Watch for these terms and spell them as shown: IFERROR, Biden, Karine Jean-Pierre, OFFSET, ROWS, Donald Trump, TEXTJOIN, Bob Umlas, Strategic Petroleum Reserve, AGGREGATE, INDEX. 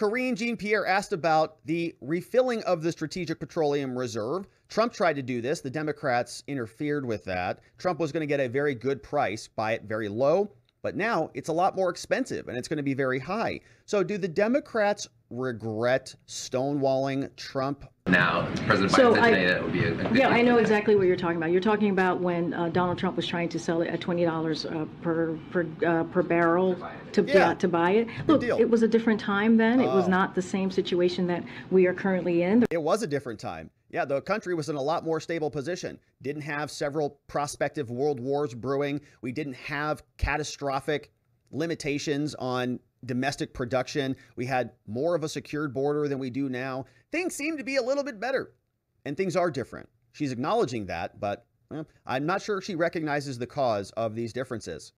Karine Jean-Pierre asked about the refilling of the Strategic Petroleum Reserve. Trump tried to do this. The Democrats interfered with that. Trump was going to get a very good price, buy it very low, but now it's a lot more expensive and it's going to be very high. So do the Democrats regret stonewalling Trump? Now, President Biden said today that would be a good I know exactly what you're talking about. You're talking about when Donald Trump was trying to sell it at $20 per barrel to buy it. Look, it was a different time then. It was not the same situation that we are currently in. It was a different time. Yeah, the country was in a lot more stable position. Didn't have several prospective world wars brewing. We didn't have catastrophic limitations on domestic production. We had more of a secured border than we do now. Things seem to be a little bit better, and things are different. She's acknowledging that, but I'm not sure she recognizes the cause of these differences.